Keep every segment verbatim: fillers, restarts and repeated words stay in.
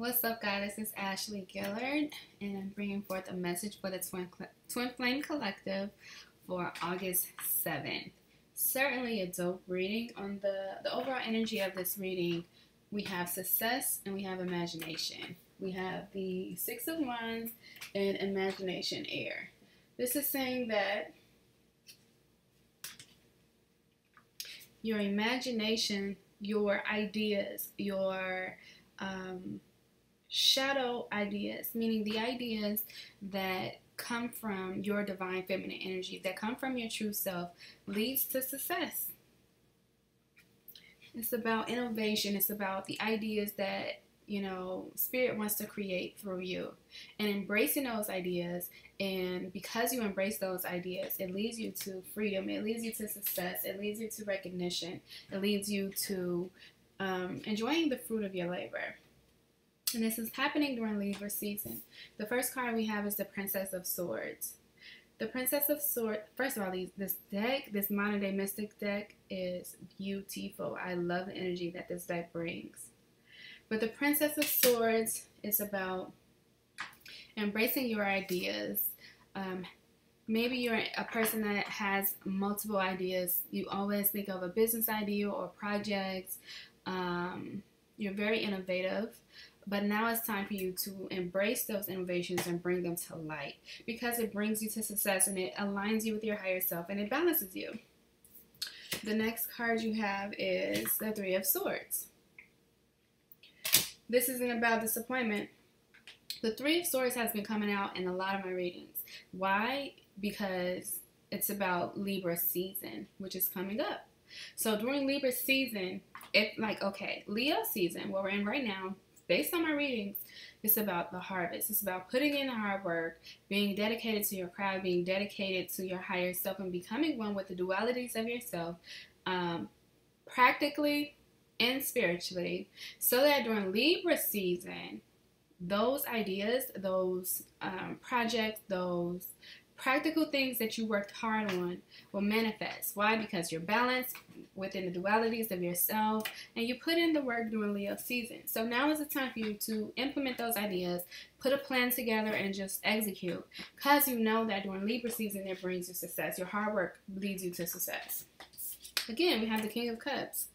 What's up, guys? This is Ashley Guillard, and I'm bringing forth a message for the Twin, Twin Flame Collective for August seventh. Certainly a dope reading. On the, the overall energy of this reading, we have success and we have imagination. We have the Six of Wands and Imagination Air. This is saying that your imagination, your ideas, your um, shadow ideas, meaning the ideas that come from your divine feminine energy, that come from your true self, leads to success. It's about innovation. It's about the ideas that, you know, spirit wants to create through you, and embracing those ideas. And because you embrace those ideas, it leads you to freedom. It leads you to success. It leads you to recognition. It leads you to um, enjoying the fruit of your labor. And this is happening during Libra season. The first card we have is the Princess of Swords. The Princess of Swords, first of all, these, this deck, this Modern Day Mystic deck is beautiful. I love the energy that this deck brings. But the Princess of Swords is about embracing your ideas. Um, maybe you're a person that has multiple ideas. You always think of a business idea or project. Um, you're very innovative. But now it's time for you to embrace those innovations and bring them to light, because it brings you to success and it aligns you with your higher self and it balances you. The next card you have is the Three of Swords. This isn't about disappointment. The Three of Swords has been coming out in a lot of my readings. Why? Because it's about Libra season, which is coming up. So during Libra season, it's like, okay, Leo season, what we're in right now, based on my readings, it's about the harvest. It's about putting in the hard work, being dedicated to your craft, being dedicated to your higher self, and becoming one with the dualities of yourself, um, practically and spiritually, so that during Libra season, those ideas, those um, projects, those practical things that you worked hard on will manifest. Why? Because you're balanced within the dualities of yourself and you put in the work during Leo season. So now is the time for you to implement those ideas, put a plan together, and just execute, because you know that during Libra season it brings you success. Your hard work leads you to success. Again, we have the King of Cups,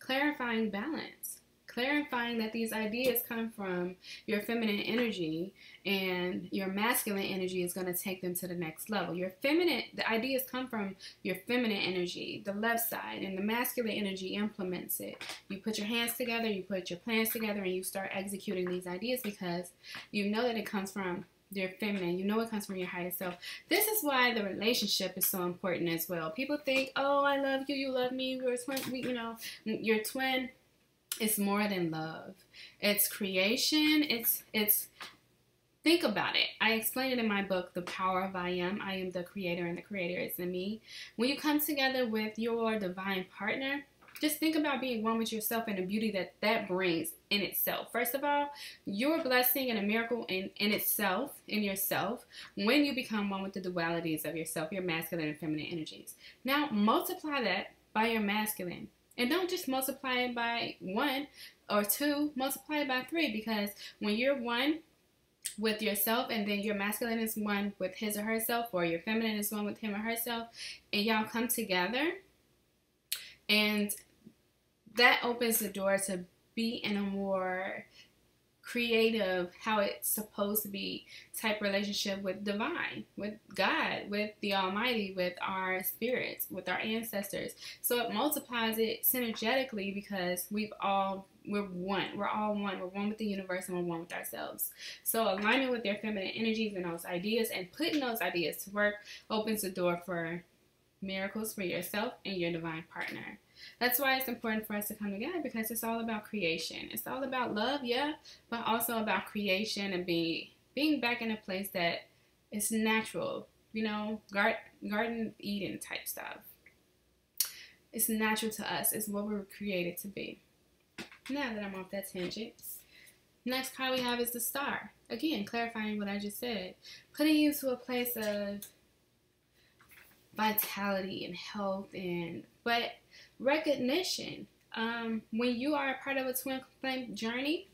clarifying balance. Clarifying that these ideas come from your feminine energy, and your masculine energy is going to take them to the next level. Your feminine, the ideas come from your feminine energy, the left side, and the masculine energy implements it. You put your hands together, you put your plans together, and you start executing these ideas, because you know that it comes from your feminine. You know it comes from your higher self. This is why the relationship is so important as well. People think, oh, I love you, you love me, we're a twin, we, you know, you're a twin. It's more than love. It's creation. It's, it's, think about it. I explained it in my book, The Power of I Am. I am the creator and the creator is in me. When you come together with your divine partner, just think about being one with yourself and the beauty that that brings in itself. First of all, you're a blessing and a miracle in, in itself, in yourself, when you become one with the dualities of yourself, your masculine and feminine energies. Now, multiply that by your masculine. And don't just multiply it by one or two, multiply it by three, because when you're one with yourself and then your masculine is one with his or herself, or your feminine is one with him or herself, and y'all come together, and that opens the door to be in a more creative, how it's supposed to be type relationship with divine, with God, with the Almighty, with our spirits, with our ancestors. So it multiplies it synergetically, because we've all, we're one. We're all one. We're one with the universe and we're one with ourselves. So alignment with their feminine energies and those ideas, and putting those ideas to work, opens the door for miracles for yourself and your divine partner. That's why it's important for us to come together, because it's all about creation. It's all about love, yeah, but also about creation and being being back in a place that is natural, you know, garden, garden of Eden type stuff. It's natural to us. It's what we were created to be. Now that I'm off that tangent, next card we have is the Star. Again, clarifying what I just said, putting you to a place of vitality and health, and but recognition. Um, when you are a part of a twin flame journey,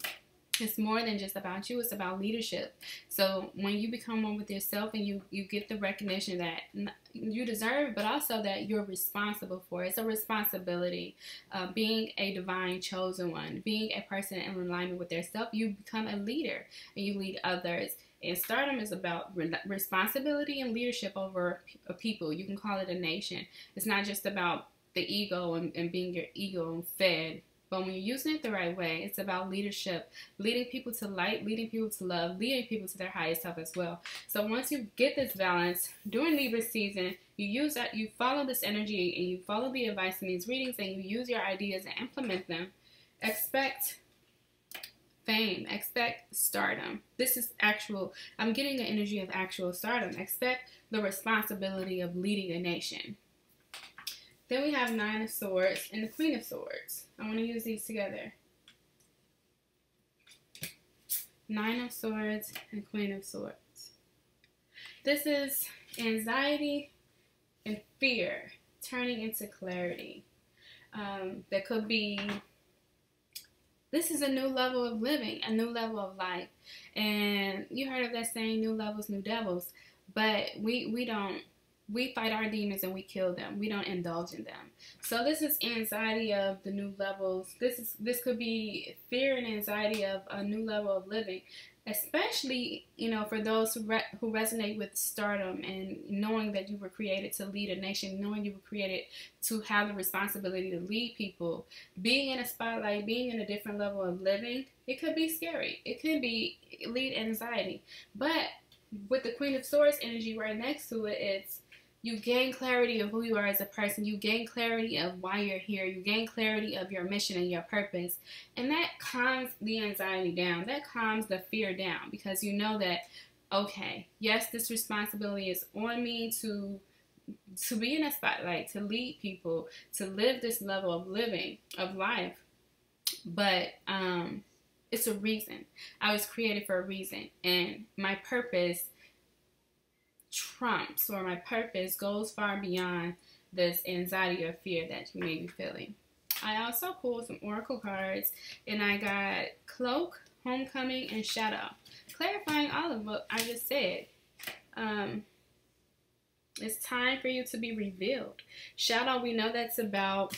it's more than just about you. It's about leadership. So when you become one with yourself and you, you get the recognition that you deserve, but also that you're responsible for. It's a responsibility. Uh, being a divine chosen one, being a person in alignment with their self, you become a leader and you lead others. And stardom is about re responsibility and leadership over a people. You can call it a nation. It's not just about the ego and, and being your ego fed. But when you're using it the right way, it's about leadership, leading people to light, leading people to love, leading people to their highest self as well. So once you get this balance during Libra season, you use that, you follow this energy and you follow the advice in these readings and you use your ideas and implement them. Expect fame, expect stardom. This is actual, I'm getting the energy of actual stardom. Expect the responsibility of leading a nation. Then we have Nine of Swords and the Queen of Swords. I want to use these together. Nine of Swords and Queen of Swords. This is anxiety and fear turning into clarity. Um, that could be, this is a new level of living, a new level of life. And you heard of that saying, new levels, new devils. But we, we don't. We fight our demons and we kill them. We don't indulge in them. So this is anxiety of the new levels. This is this could be fear and anxiety of a new level of living, especially, you know, for those who, re who resonate with stardom and knowing that you were created to lead a nation, knowing you were created to have the responsibility to lead people. Being in a spotlight, being in a different level of living, it could be scary. It could be lead anxiety. But with the Queen of Swords energy right next to it, it's you gain clarity of who you are as a person. You gain clarity of why you're here. You gain clarity of your mission and your purpose. And that calms the anxiety down. That calms the fear down because you know that, okay, yes, this responsibility is on me to, to be in a spotlight, to lead people, to live this level of living, of life. But um, it's a reason. I was created for a reason. And my purpose trumps, or my purpose goes far beyond this anxiety or fear that you may be feeling. I also pulled some oracle cards and I got Cloak, Homecoming, and Shadow, clarifying all of what I just said. Um, it's time for you to be revealed. Shadow, we know that's about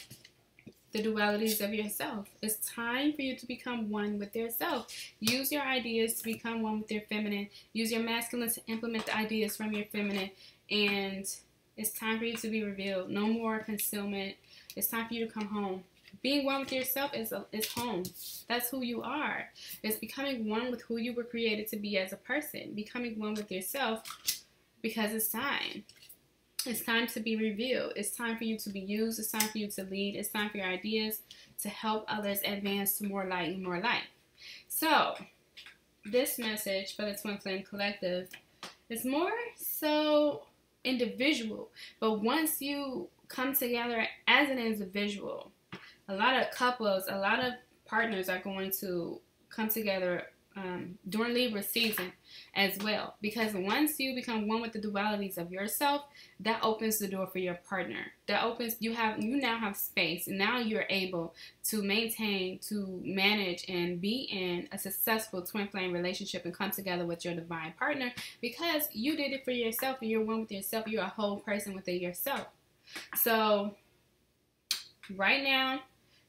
the dualities of yourself. It's time for you to become one with yourself. Use your ideas to become one with your feminine. Use your masculine to implement the ideas from your feminine. And it's time for you to be revealed. No more concealment. It's time for you to come home. Being one with yourself is, a, is home. That's who you are. It's becoming one with who you were created to be as a person. Becoming one with yourself, because it's time. It's time to be revealed. It's time for you to be used. It's time for you to lead. It's time for your ideas to help others advance to more light and more life. So, this message for the Twin Flame Collective is more so individual. But once you come together as an individual, a lot of couples, a lot of partners are going to come together Um, during Libra season as well, because once you become one with the dualities of yourself, that opens the door for your partner. That opens, you have, you now have space. Now you're able to maintain, to manage, and be in a successful twin flame relationship and come together with your divine partner, because you did it for yourself and you're one with yourself. You're a whole person within yourself. So right now,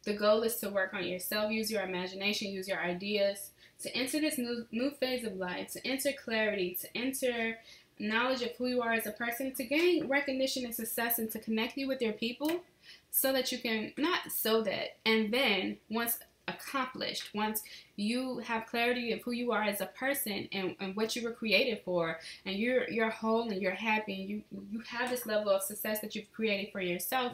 the goal is to work on yourself. Use your imagination, use your ideas to enter this new, new phase of life, to enter clarity, to enter knowledge of who you are as a person, to gain recognition and success, and to connect you with your people so that you can, not so that, and then once accomplished, once you have clarity of who you are as a person and, and what you were created for, and you're, you're whole and you're happy and you, you have this level of success that you've created for yourself,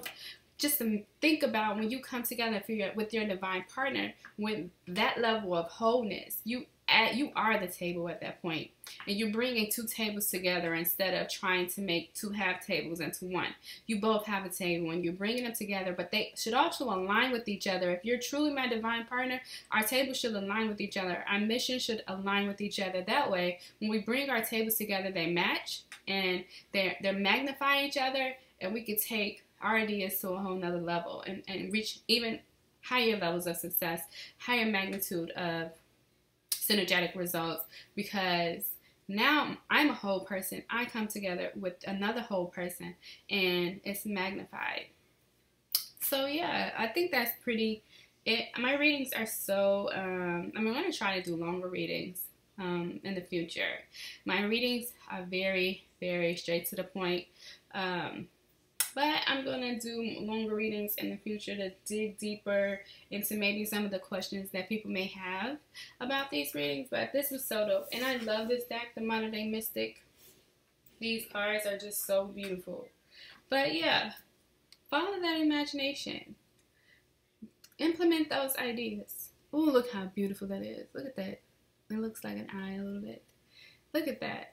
just to think about when you come together for your, with your divine partner, with that level of wholeness, you at, you are the table at that point. And you're bringing two tables together instead of trying to make two half tables into one. You both have a table and you're bringing them together, but they should also align with each other. If you're truly my divine partner, our tables should align with each other. Our mission should align with each other. That way, when we bring our tables together, they match and they're, they're magnifying each other, and we can take our ideas to a whole nother level and, and reach even higher levels of success, higher magnitude of synergetic results, because now I'm a whole person. I come together with another whole person and it's magnified. So yeah, I think that's pretty it. My readings are so, um, I'm going to try to do longer readings um, in the future. My readings are very, very straight to the point. Um, but I'm going to do longer readings in the future to dig deeper into maybe some of the questions that people may have about these readings. But this was so dope. And I love this deck, The Modern Day Mystic. These cards are just so beautiful. But yeah, follow that imagination. Implement those ideas. Oh, look how beautiful that is. Look at that. It looks like an eye a little bit. Look at that.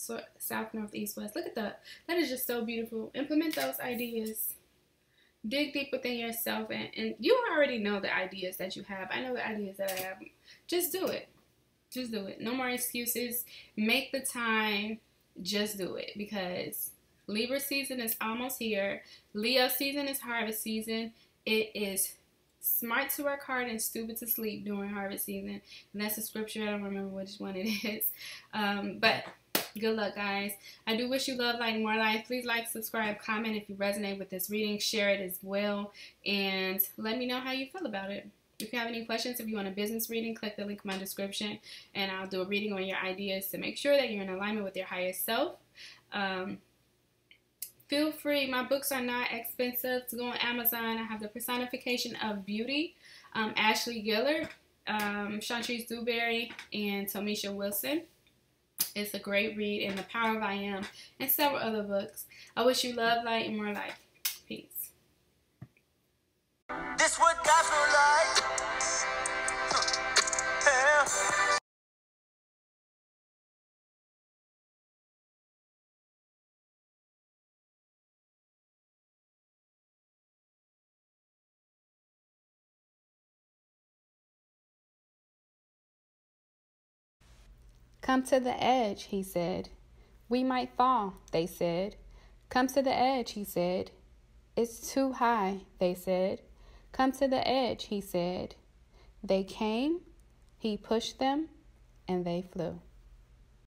So, south, north, east, west. Look at that. That is just so beautiful. Implement those ideas. Dig deep within yourself. And, and you already know the ideas that you have. I know the ideas that I have. Just do it. Just do it. No more excuses. Make the time. Just do it. Because Libra season is almost here. Leo season is harvest season. It is smart to work hard and stupid to sleep during harvest season. And that's a scripture. I don't remember which one it is. Um, but good luck, guys. I do wish you love, light, and more life. Please like, subscribe, comment if you resonate with this reading. Share it as well. And let me know how you feel about it. If you have any questions, if you want a business reading, click the link in my description. And I'll do a reading on your ideas to make sure that you're in alignment with your higher self. Um... Feel free. My books are not expensive. To go on Amazon, I have The Personification of Beauty, um, Ashley Guillard, um, Chantrice Dewberry, and Tomisha Wilson. It's a great read, and The Power of I Am, and several other books. I wish you love, light, and more life. Peace. This what God for life. Come to the edge, he said. We might fall, they said. Come to the edge, he said. It's too high, they said. Come to the edge, he said. They came, he pushed them, and they flew.